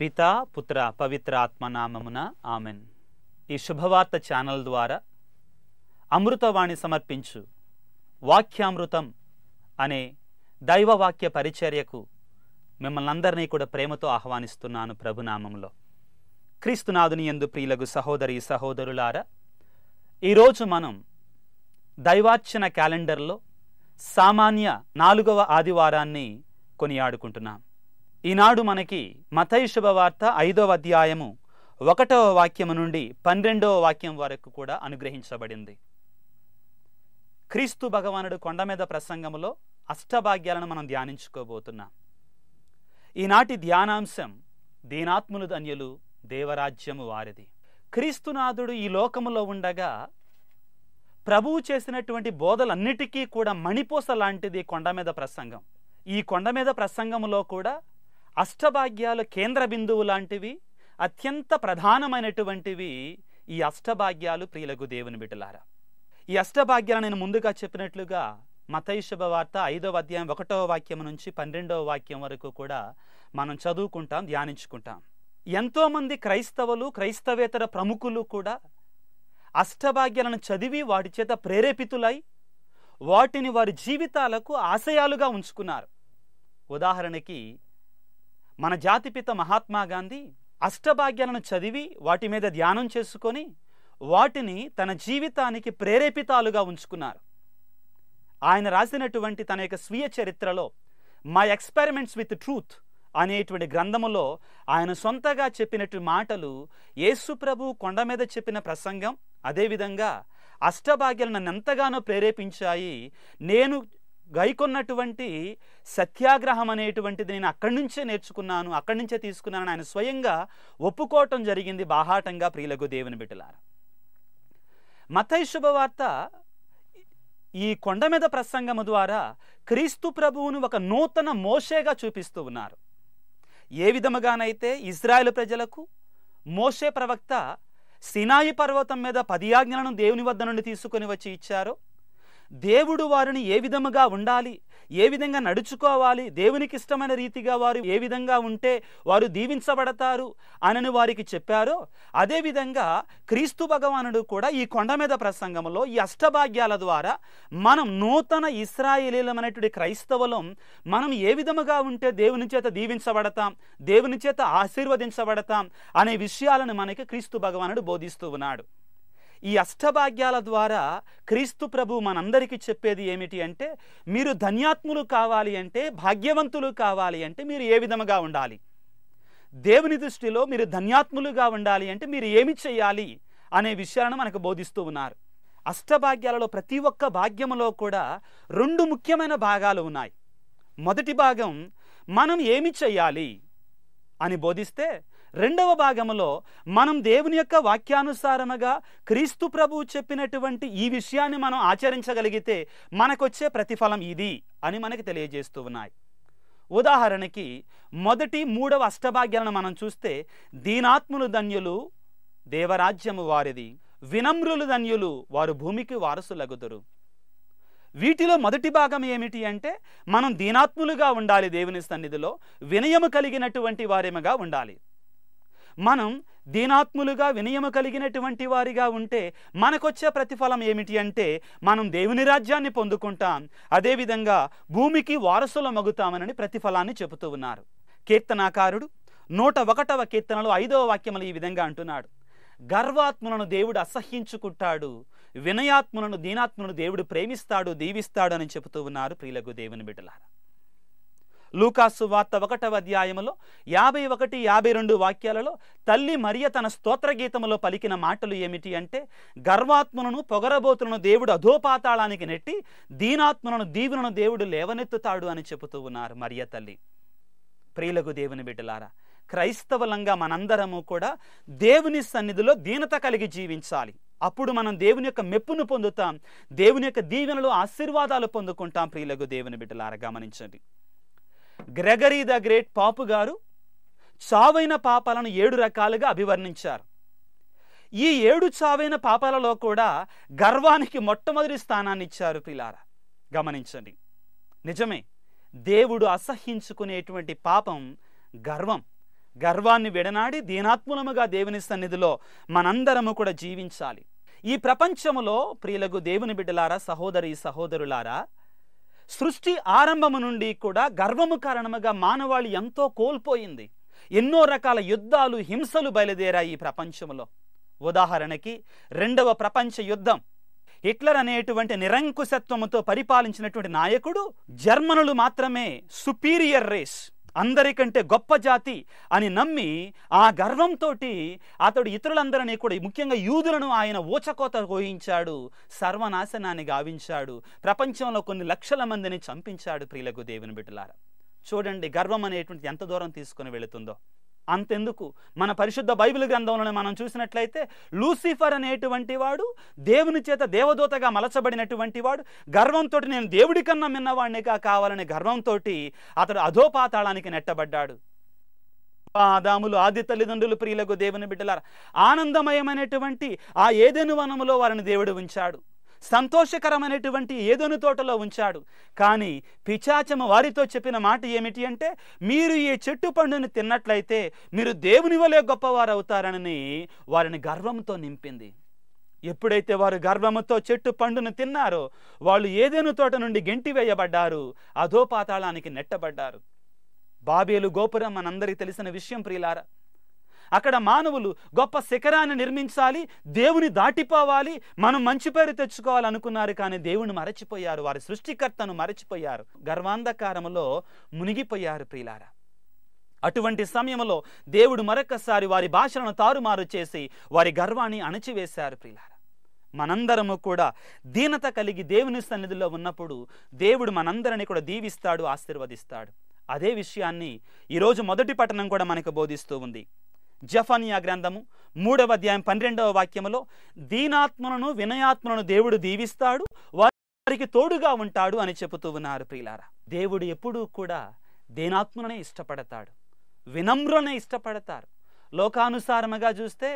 పితా పుత్ర పవిత్ర ఆత్మనామమున ఆమెన్. ఈ శుభవార్త ఛానల్ ద్వారా అమృతవాణి సమర్పించు వాక్యామృతం అనే దైవవాక్య పరిచర్యకు మిమ్మల్ని అందరినీ కూడా ప్రేమతో ఆహ్వానిస్తున్నాను ప్రభునామంలో. క్రీస్తునాథుని యందు ప్రియులకు సహోదరి సహోదరులారా, ఈరోజు మనం దైవార్చన క్యాలెండర్లో సామాన్య 4వ ఆదివారాన్ని కొనియాడుకుంటున్నాం. ఈనాడు మనకి మత్తయి శుభవార్త 5వ అధ్యాయము 1వ వాక్యము నుండి 12వ వాక్యం వరకు కూడా అనుగ్రహించబడింది. క్రీస్తు భగవానుడు కొండ మీద ప్రసంగంలో అష్టభాగ్యాలను మనం ధ్యానించుకోబోతున్నాం. ఈనాటి ధ్యానాంశం దీనాత్ములు ధన్యులు, దేవరాజ్యము వారిది. క్రీస్తునాథుడు ఈ లోకములో ఉండగా ప్రభువు చేసినటువంటి బోధలన్నిటికీ కూడా మణిపూస లాంటిది కొండ మీద ప్రసంగం. ఈ కొండ మీద ప్రసంగంలో కూడా అష్టభాగ్యాలు కేంద్ర బిందువు లాంటివి, అత్యంత ప్రధానమైనటువంటివి ఈ అష్టభాగ్యాలు. ప్రియులకు దేవుని బిడ్డలారా, ఈ అష్టభాగ్యాలు నేను ముందుగా చెప్పినట్లుగా మత్తయి శుభవార్త 5వ అధ్యాయం 1వ వాక్యం నుంచి 12వ వాక్యం వరకు కూడా మనం చదువుకుంటాం, ధ్యానించుకుంటాం. ఎంతోమంది క్రైస్తవులు, క్రైస్తవేతర ప్రముఖులు కూడా అష్టభాగ్యాలను చదివి వాటి చేత ప్రేరేపితులై వాటిని వారి జీవితాలకు ఆశయాలుగా ఉంచుకున్నారు. ఉదాహరణకి మన జాతిపిత మహాత్మా గాంధీ అష్టభాగ్యాలను చదివి వాటి మీద ధ్యానం చేసుకొని వాటిని తన జీవితానికి ప్రేరేపితాలుగా ఉంచుకున్నారు. ఆయన రాసినటువంటి తన యొక్క స్వీయ చరిత్రలో మై ఎక్స్పెరిమెంట్స్ విత్ ట్రూత్ అనేటువంటి గ్రంథములో ఆయన సొంతగా చెప్పినటువంటి మాటలు, యేసు ప్రభు కొండ మీద చెప్పిన ప్రసంగం, అదేవిధంగా అష్టభాగ్యాలు నన్ను ఎంతగానో ప్రేరేపించాయి. నేను గైకొన్నటువంటి సత్యాగ్రహం అనేటువంటిది నేను అక్కడి నుంచే నేర్చుకున్నాను, అక్కడి నుంచే తీసుకున్నానని ఆయన స్వయంగా ఒప్పుకోవటం జరిగింది బాహాటంగా. ప్రియులకు దేవుని బిడ్డలారా, మత్తయి శుభవార్త ఈ కొండ మీద ప్రసంగము ద్వారా క్రీస్తు ప్రభువును ఒక నూతన మోషేగా చూపిస్తూ ఉన్నారు. ఏ విధముగానైతే ఇజ్రాయేల్ ప్రజలకు మోషే ప్రవక్త సినాయి పర్వతం మీద 10 ఆజ్ఞలను దేవుని వద్ద నుండి తీసుకొని వచ్చి ఇచ్చారో, దేవుడు వారిని ఏ విధముగా ఉండాలి, ఏ విధంగా నడుచుకోవాలి, దేవునికి ఇష్టమైన రీతిగా వారు ఏ విధంగా ఉంటే వారు దీవించబడతారు అనని వారికి చెప్పారో, అదేవిధంగా క్రీస్తు భగవానుడు కూడా ఈ కొండ మీద ప్రసంగంలో ఈ అష్టభాగ్యాల ద్వారా మనం నూతన ఇశ్రాయేలీలమైనటువంటి క్రైస్తవులం మనం ఏ విధముగా ఉంటే దేవుని చేత దీవించబడతాం, దేవుని చేత ఆశీర్వదించబడతాం అనే విషయాలను మనకి క్రీస్తు భగవానుడు బోధిస్తూ ఉన్నాడు. ఈ అష్టభాగ్యాల ద్వారా క్రీస్తు ప్రభు మనందరికీ చెప్పేది ఏమిటి అంటే, మీరు ధన్యాత్ములు కావాలి అంటే, భాగ్యవంతులు కావాలి అంటే మీరు ఏ విధముగా ఉండాలి, దేవుని దృష్టిలో మీరు ధన్యాత్ములుగా ఉండాలి అంటే మీరు ఏమి చేయాలి అనే విషయాలను మనకు బోధిస్తూ ఉన్నారు. అష్టభాగ్యాలలో ప్రతి ఒక్క భాగ్యములో కూడా 2 ముఖ్యమైన భాగాలు ఉన్నాయి. మొదటి భాగం మనం ఏమి చేయాలి అని బోధిస్తే, రెండవ భాగంలో మనం దేవుని యొక్క వాక్యానుసారముగా క్రీస్తు ప్రభువు చెప్పినటువంటి ఈ విషయాన్ని మనం ఆచరించగలిగితే మనకొచ్చే ప్రతిఫలం ఇది అని మనకి తెలియజేస్తూ ఉన్నాయి. ఉదాహరణకి మొదటి 3వ అష్టభాగ్యాలను మనం చూస్తే, దీనాత్ములు ధన్యులు, దేవరాజ్యము వారిది, వినమ్రులు ధన్యులు, వారు భూమికి వారసులగుదురు. వీటిలో మొదటి భాగం ఏమిటి అంటే, మనం దీనాత్ములుగా ఉండాలి, దేవుని సన్నిధిలో వినయము కలిగినటువంటి వారేమగా ఉండాలి. మనం దీనాత్ములుగా వినయము కలిగినటువంటి వారిగా ఉంటే మనకొచ్చే ప్రతిఫలం ఏమిటి అంటే మనం దేవుని రాజ్యాన్ని పొందుకుంటాం, అదేవిధంగా భూమికి వారసులమగుతామనని ప్రతిఫలాన్ని చెబుతూ ఉన్నారు. కీర్తనాకారుడు 101వ కీర్తనలో 5వ వాక్యములు ఈ విధంగా అంటున్నాడు, గర్వాత్ములను దేవుడు అసహ్యించుకుంటాడు, వినయాత్ములను దీనాత్ములను దేవుడు ప్రేమిస్తాడు, దీవిస్తాడు అని చెబుతూ ఉన్నారు. ప్రియులకు దేవుని బిడ్డలారా, లూకాసు వార్త 1వ అధ్యాయములో 51, 52 వాక్యాలలో తల్లి మరియ తన స్తోత్రగీతములో పలికిన మాటలు ఏమిటి అంటే, గర్వాత్మలను పొగరబోతులను దేవుడు అధోపాతాళానికి నెట్టి దీనాత్మలను దీవులను దేవుడు లేవనెత్తుతాడు అని చెబుతూ ఉన్నారు మరియ తల్లి. ప్రియులకు దేవుని బిడ్డలారా, క్రైస్తవులంగా మనందరము కూడా దేవుని సన్నిధిలో దీనత కలిగి జీవించాలి. అప్పుడు మనం దేవుని యొక్క మెప్పును పొందుతాం, దేవుని యొక్క దీవెనలు ఆశీర్వాదాలు పొందుకుంటాం. ప్రియులకు దేవుని బిడ్డలారా, గమనించండి, గ్రెగరీ ద గ్రేట్ పాపు గారు చావైన పాపాలను 7 రకాలుగా అభివర్ణించారు. ఈ 7 చావైన పాపాలలో కూడా గర్వానికి మొట్టమొదటి స్థానాన్ని ఇచ్చారు. ప్రిలారా, గమనించండి, నిజమే, దేవుడు అసహ్యించుకునేటువంటి పాపం గర్వం. గర్వాన్ని విడనాడి దీనాత్ములముగా దేవుని సన్నిధిలో మనందరము కూడా జీవించాలి. ఈ ప్రపంచములో ప్రియులకు దేవుని బిడ్డలారా, సహోదరి సహోదరులారా, సృష్టి ఆరంభము నుండి కూడా గర్వము కారణముగా మానవాళి ఎంతో కోల్పోయింది. ఎన్నో రకాల యుద్ధాలు, హింసలు బయలుదేరాయి ఈ ప్రపంచంలో. ఉదాహరణకి రెండవ ప్రపంచ యుద్ధం, హిట్లర్ అనేటువంటి నిరంకుశత్వముతో పరిపాలించినటువంటి నాయకుడు, జర్మనులు మాత్రమే సుపీరియర్ రేస్, అందరికంటే గొప్ప జాతి అని నమ్మి ఆ గర్వంతో అతడు ఇతరులందరినీ కూడా, ముఖ్యంగా యూదులను ఆయన ఊచకోత కోయించాడు, సర్వనాశనాన్ని గావించాడు, ప్రపంచంలో కొన్ని లక్షల మందిని చంపించాడు. ప్రియులకు దేవుని బిడ్డలారా, చూడండి గర్వం అనేటువంటి ఎంత దూరం తీసుకుని వెళుతుందో. అంతెందుకు, మన పరిశుద్ధ బైబిల్ గ్రంథంలో మనం చూసినట్లయితే లూసిఫర్ అనేటువంటి వాడు, దేవుని చేత దేవదూతగా మలచబడినటువంటి వాడు, గర్వంతో నేను దేవుడి కన్నా మిన్నవాడినిగా కావాలనే గర్వంతో అతడు అధోపాతాళానికి నెట్టబడ్డాడు. ఆదాములు, ఆది తల్లిదండ్రులు ప్రియులకు దేవుని బిడ్డలారా, ఆనందమయమైనటువంటి ఆ ఏదెను వనములో వారిని దేవుడు ఉంచాడు, సంతోషకరమైనటువంటి ఏదోను తోటలో ఉంచాడు. కానీ పిచాచము వారితో చెప్పిన మాట ఏమిటి అంటే, మీరు ఈ చెట్టు పండును తిన్నట్లయితే మీరు దేవుని వలె గొప్పవారు అవుతారని వారిని గర్వంతో నింపింది. ఎప్పుడైతే వారు గర్వంతో చెట్టు పండును తిన్నారో వాళ్ళు ఏదోను తోట నుండి గెంటి వేయబడ్డారు, అధోపాతాళానికి నెట్టబడ్డారు. బాబేలు గోపురం మనందరికీ తెలిసిన విషయం ప్రియులారా. అక్కడ మానవులు గొప్ప శిఖరాన్ని నిర్మించాలి, దేవుని దాటిపోవాలి, మనం మంచి పేరు తెచ్చుకోవాలనుకున్నారు. కానీ దేవుని మరచిపోయారు, వారి సృష్టికర్తను మరచిపోయారు, గర్వాంధకారములో మునిగిపోయారు ప్రియులారా. అటువంటి సమయంలో దేవుడు మరొకసారి వారి భాషలను తారుమారు చేసి వారి గర్వాన్ని అణచివేశారు ప్రియులారా. మనందరము కూడా దీనత కలిగి దేవుని సన్నిధిలో ఉన్నప్పుడు దేవుడు మనందరినీ కూడా దీవిస్తాడు, ఆశీర్వదిస్తాడు. అదే విషయాన్ని ఈరోజు మొదటి పఠనం కూడా మనకు బోధిస్తూ ఉంది. జఫన్యా గ్రంథము 3వ అధ్యాయం 12వ వాక్యములో, దీనాత్మలను వినయాత్మలను దేవుడు దీవిస్తాడు, వారికి తోడుగా ఉంటాడు అని చెబుతూ ఉన్నారు ప్రియులారా. దేవుడు ఎప్పుడూ కూడా దీనాత్మలనే ఇష్టపడతాడు, వినమ్రులనే ఇష్టపడతారు. లోకానుసారముగా చూస్తే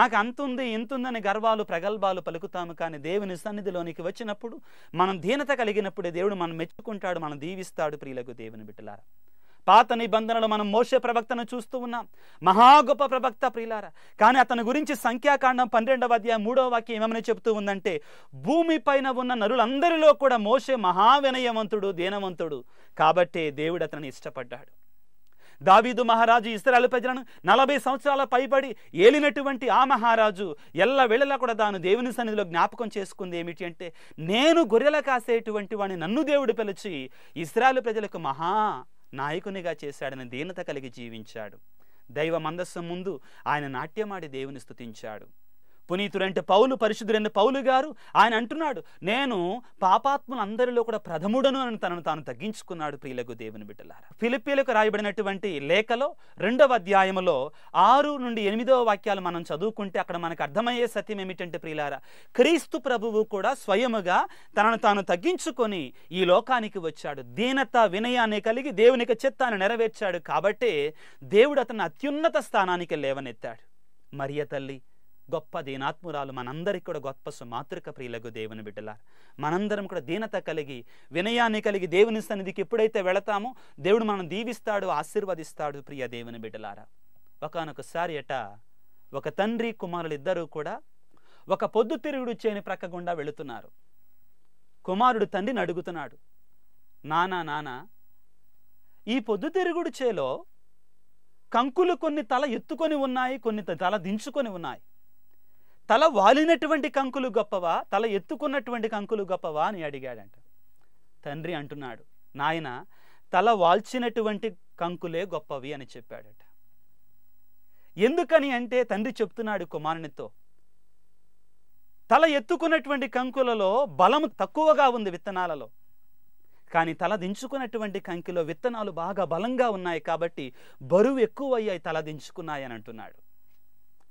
నాకు అంతుంది ఇంతుందని గర్వాలు, ప్రగల్భాలు పలుకుతాము. కానీ దేవుని సన్నిధిలోనికి వచ్చినప్పుడు మనం దీనత కలిగినప్పుడే దేవుడు మనం మెచ్చుకుంటాడు, మనం దీవిస్తాడు ప్రియులకు దేవుని బిడ్డలారా. పాత నిబంధనలు మనం మోషే ప్రవక్తను చూస్తూ ఉన్నాం, మహా గొప్ప ప్రవక్త ప్రియులారా. కానీ అతని గురించి సంఖ్యాకాండం 12వ అధ్యాయం 3వ వాక్యం ఏమని చెబుతూ ఉందంటే, భూమి పైన ఉన్న నరులందరిలో కూడా మోషే మహా వినయవంతుడు, దీనవంతుడు, కాబట్టే దేవుడు అతన్ని ఇష్టపడ్డాడు. దావీదు మహారాజు ఇశ్రాయేలు ప్రజలను 40 సంవత్సరాల పైబడి ఏలినటువంటి ఆ మహారాజు ఎల్లవేళలా కూడా తాను దేవుని సన్నిధిలో జ్ఞాపకం చేసుకుంది ఏమిటి అంటే, నేను గొర్రెల కాసేటువంటి వాడిని, నన్ను దేవుడు పిలిచి ఇశ్రాయేలు ప్రజలకు మహా నాయకునిగా చేశాడని దీనత కలిగి జీవించాడు. దైవ మందస్సు ముందు ఆయన నాట్యమాడి దేవుని స్తుతించాడు. పునీతుడంటే పౌలు, పరిశుద్ధుడైన పౌలు గారు ఆయన అంటున్నాడు, నేను పాపాత్ములందరిలో కూడా ప్రథముడను అని తనను తాను తగ్గించుకున్నాడు ప్రియులకు దేవుని బిడ్డలారా. ఫిలిప్పీలకు రాయబడినటువంటి లేఖలో 2వ అధ్యాయములో 6 నుండి 8వ వాక్యాలు మనం చదువుకుంటే అక్కడ మనకు అర్థమయ్యే సత్యం ఏమిటంటే ప్రియులారా, క్రీస్తు ప్రభువు కూడా స్వయముగా తనను తాను తగ్గించుకొని ఈ లోకానికి వచ్చాడు, దీనత వినయాన్ని కలిగి దేవునికి చిత్తాన్ని నెరవేర్చాడు, కాబట్టే దేవుడు అతను అత్యున్నత స్థానానికి లేవనెత్తాడు. మరియ తల్లి గొప్ప దీనాత్మురాలు, మనందరికీ కూడా గొప్ప సుమాతృక ప్రియులకు దేవుని బిడ్డలారు. మనందరం కూడా దీనత కలిగి వినయాన్ని కలిగి దేవుని సన్నిధికి ఎప్పుడైతే వెళతామో దేవుడు మనం దీవిస్తాడు, ఆశీర్వదిస్తాడు ప్రియ దేవుని బిడ్డలారా. ఒకనొకసారి అట ఒక తండ్రి కుమారులిద్దరూ కూడా ఒక పొద్దు తిరుగుడు చేని ప్రక్క గుండా వెళుతున్నారు. కుమారుడు తండ్రిని అడుగుతున్నాడు, నానా ఈ పొద్దు తిరుగుడు చేలో కంకులు కొన్ని తల ఎత్తుకొని ఉన్నాయి, కొన్ని తల దించుకొని ఉన్నాయి. తల వాలినటువంటి కంకులు గొప్పవా, తల ఎత్తుకున్నటువంటి కంకులు గొప్పవా అని అడిగాడంట. తండ్రి అంటున్నాడు, నాయన తల వాల్చినటువంటి కంకులే గొప్పవి అని చెప్పాడట. ఎందుకని అంటే తండ్రి చెప్తున్నాడు కుమారునితో, తల ఎత్తుకున్నటువంటి కంకులలో బలం తక్కువగా ఉంది విత్తనాలలో, కానీ తల దించుకున్నటువంటి కంకిలో విత్తనాలు బాగా బలంగా ఉన్నాయి, కాబట్టి బరువు ఎక్కువ అయ్యాయి, తల దించుకున్నాయి అని అంటున్నాడు.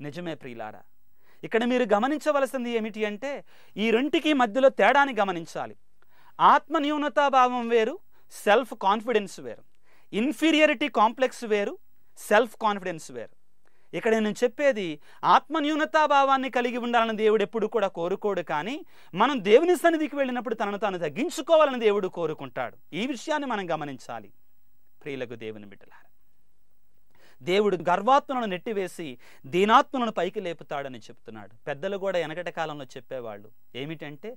నిజమే ప్రియులారా, ఇక్కడ మీరు గమనించవలసింది ఏమిటి అంటే ఈ రెంటికి మధ్యలో తేడాని గమనించాలి. ఆత్మ న్యూనతాభావం వేరు, సెల్ఫ్ కాన్ఫిడెన్స్ వేరు, ఇన్ఫీరియారిటీ కాంప్లెక్స్ వేరు, సెల్ఫ్ కాన్ఫిడెన్స్ వేరు. ఇక్కడ నేను చెప్పేది ఆత్మ న్యూనతాభావాన్ని కలిగి ఉండాలని దేవుడు ఎప్పుడు కూడా కోరుకోడు, కానీ మనం దేవుని సన్నిధికి వెళ్ళినప్పుడు తనను తాను తగ్గించుకోవాలని దేవుడు కోరుకుంటాడు. ఈ విషయాన్ని మనం గమనించాలి ప్రియులకు దేవుని బిడ్డలారా. దేవుడు గర్వాత్మను నెట్టివేసి దీనాత్మను పైకి లేపుతాడని చెప్తున్నాడు. పెద్దలు కూడా వెనకటి కాలంలో చెప్పేవాళ్ళు ఏమిటంటే,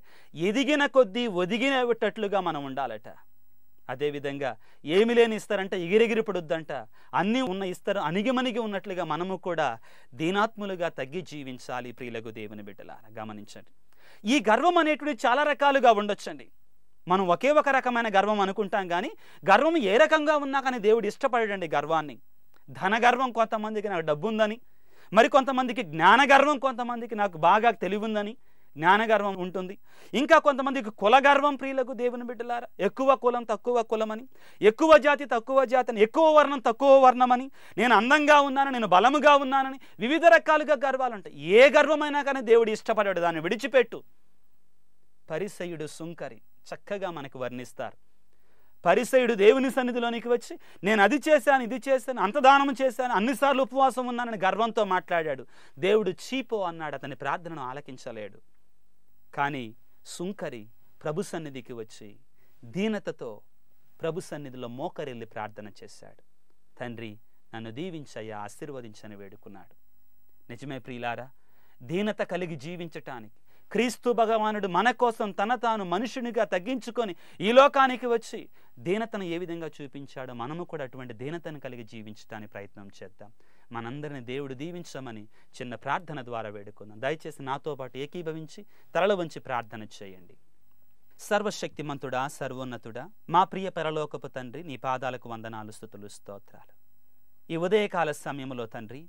ఎదిగిన కొద్దీ ఒదిగినట్టుగా మనం ఉండాలట. అదేవిధంగా ఏమి లేని ఇస్తారంట ఎగిరెగిరి పడుద్దంట. అన్నీ ఉన్న ఇస్తారు అణిగిమణిగి ఉన్నట్లుగా మనము కూడా దీనాత్ములుగా తగ్గి జీవించాలి. ప్రియులకు దేవుని బిడ్డలారా గమనించండి, ఈ గర్వం అనేటిది చాలా రకాలుగా ఉండొచ్చండి. మనం ఒకే ఒక రకమైన గర్వం అనుకుంటాం, కానీ గర్వం ఏ రకంగా ఉన్నా కానీ దేవుడు ఇష్టపడడండి గర్వాన్ని. ధన గర్వం కొంతమందికి, నాకు డబ్బు ఉందని. మరి కొంతమందికి జ్ఞాన గర్వం, కొంతమందికి నాకు బాగా తెలివి ఉందని జ్ఞానగర్వం ఉంటుంది. ఇంకా కొంతమందికి కులగర్వం. ప్రియులకు దేవుని బిడ్డలారా, ఎక్కువ కులం తక్కువ కులమని, ఎక్కువ జాతి తక్కువ జాతిని, ఎక్కువ వర్ణం తక్కువ వర్ణమని, నేను అందంగా ఉన్నాను, నేను బలముగా ఉన్నానని వివిధ రకాలుగా గర్వాలు ఉంటాయి. ఏ గర్వమైనా కానీ దేవుడు ఇష్టపడాడు, దాన్ని విడిచిపెట్టు. పరిసయుడు సుంకరి చక్కగా మనకు వర్ణిస్తారు. పరిసయుడు దేవుని సన్నిధిలోనికి వచ్చి, నేను అది చేశాను, ఇది చేశాను, అంత దానం చేశాను, అన్నిసార్లు ఉపవాసం ఉన్నానని గర్వంతో మాట్లాడాడు. దేవుడు చీపో అన్నాడు, అతని ప్రార్థనను ఆలకించలేడు. కానీ సుంకరి ప్రభు సన్నిధికి వచ్చి దీనతతో ప్రభు సన్నిధిలో మోకరిల్లి ప్రార్థన చేశాడు. తండ్రి నన్ను దీవించయ్యా, ఆశీర్వదించని వేడుకున్నాడు. నిజమే ప్రియులారా, దీనత కలిగి జీవించటానికి క్రీస్తు భగవానుడు మన కోసం తన తాను మనుషునిగా తగ్గించుకొని ఈ లోకానికి వచ్చి దీనతను ఏ విధంగా చూపించాడో మనము కూడా అటువంటి దీనతను కలిగి జీవించడానికి ప్రయత్నం చేద్దాం. మనందరిని దేవుడు దీవించమని చిన్న ప్రార్థన ద్వారా వేడుకుందాం. దయచేసి నాతో పాటు ఏకీభవించి తలలు వంచి ప్రార్థన చేయండి. సర్వశక్తిమంతుడా, సర్వోన్నతుడా, మా ప్రియ పరలోకపు తండ్రి, నీ పాదాలకు వందనాలు, స్తుతులు, స్తోత్రాలు. ఈ ఉదయకాల సమయంలో తండ్రి,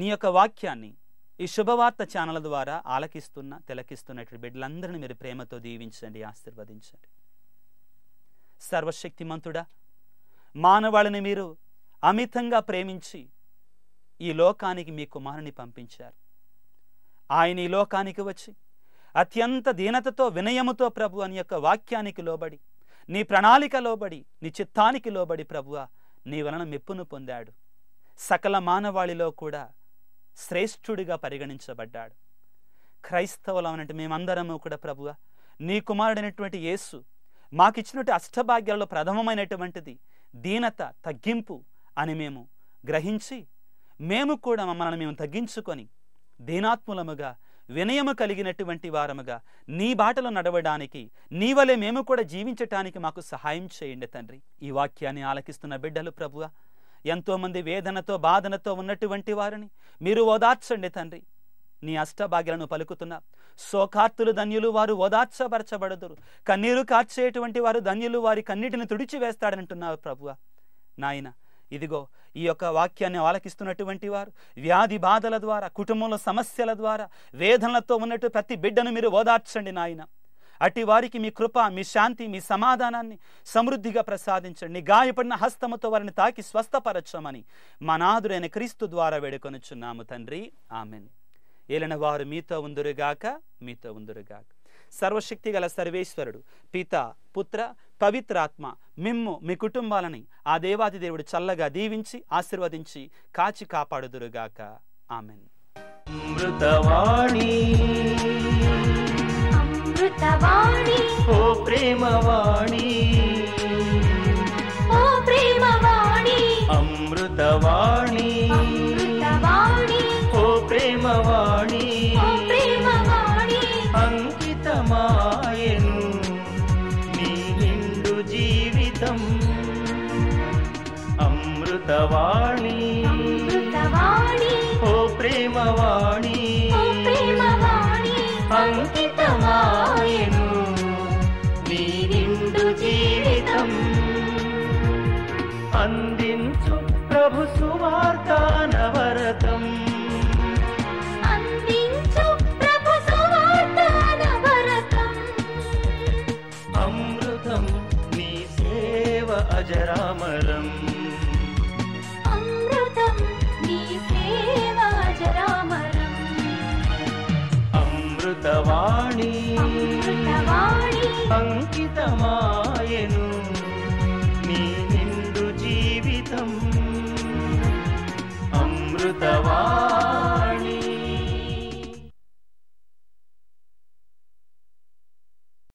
నీ యొక్క వాక్యాన్ని ఈ శుభవార్త ఛానల్ ద్వారా ఆలకిస్తున్న తిలకిస్తున్నటువంటి బిడ్డలందరినీ మీరు ప్రేమతో దీవించండి, ఆశీర్వదించండి. సర్వశక్తిమంతుడా, మానవాళిని మీరు అమితంగా ప్రేమించి ఈ లోకానికి మీ కుమారుని పంపించారు. ఆయన ఈ లోకానికి వచ్చి అత్యంత దీనతతో వినయముతో ప్రభు అని యొక్క వాక్యానికి లోబడి, నీ ప్రణాళిక లోబడి, నీ చిత్తానికి లోబడి ప్రభువా నీ వలన మెప్పును పొందాడు. సకల మానవాళిలో కూడా శ్రేష్ఠుడిగా పరిగణించబడ్డాడు. క్రైస్తవులమైనటువంటి మేమందరము కూడా ప్రభువా నీ కుమారుడైనటువంటి యేసు మాకిచ్చినటువంటి అష్టభాగ్యాలలో ప్రథమమైనటువంటిది దీనత, తగ్గింపు అని మేము గ్రహించి, మేము కూడా మమ్మల్ని మేము తగ్గించుకొని దీనాత్ములముగా వినయము కలిగినటువంటి వారముగా నీ బాటలో నడవడానికి, నీ వలె మేము కూడా జీవించటానికి మాకు సహాయం చేయండి తండ్రి. ఈ వాక్యాన్ని ఆలకిస్తున్న బిడ్డలు ప్రభువా ఎంతోమంది వేదనతో బాధనతో ఉన్నటువంటి వారిని మీరు ఓదార్చండి తండ్రి. నీ అష్టభాగ్యాలను పలుకుతున్న శోకార్తులు ధన్యులు, వారు ఓదార్చబరచబడదురు. కన్నీరు కార్చేటువంటి వారు ధన్యులు, వారి కన్నీటిని తుడిచివేస్తాడంటున్నారు ప్రభువా. నాయన ఇదిగో ఈ యొక్క వాక్యాన్ని ఆలకిస్తున్నటువంటి వారు వ్యాధి బాధల ద్వారా, కుటుంబంలో సమస్యల ద్వారా, వేదనలతో ఉన్నట్టు ప్రతి బిడ్డను మీరు ఓదార్చండి నాయన. అటు వారికి మీ కృప, మీ శాంతి, మీ సమాధానాన్ని సమృద్ధిగా ప్రసాదించండి. గాయపడిన హస్తముతో వారిని తాకి స్వస్థపరచమని మా నాథుడైన క్రీస్తు ద్వారా వేడుకొనుచున్నాము తండ్రి, ఆమెన్. ఏలిన వారు మీతో ఉందురుగాక, మీతో ఉందురుగాక. సర్వశక్తి గల సర్వేశ్వరుడు, పిత, పుత్ర, పవిత్రాత్మ మిమ్ము మీ కుటుంబాలని ఆ దేవాది దేవుడు చల్లగా దీవించి ఆశీర్వదించి కాచి కాపాడుదురుగాక, ఆమెన్. అమృతవాణి, ఓ ప్రేమవాణి, ఓ ప్రేమవాణి, అమృతవాణి, అమృతవాణి, ఓ ప్రేమవాణి, ఓ ప్రేమవాణి, అంకితమాయను నీ నిండు జీవితం. అమృతవాణి, అమృతవాణి, ఓ ప్రేమవాణి, ఓ ప్రేమవాణి, అంకితమాయను నీ నిండు జీవితం. అందించు ప్రభు సువార్త నవరతం, అందించు ప్రభు సువార్త నవరతం. అమృతం నీ సేవ అజరామరం, అమృతం నీ సేవ అజరామరం. అమృతవాణి, అమృతవాణి, అంకితమా.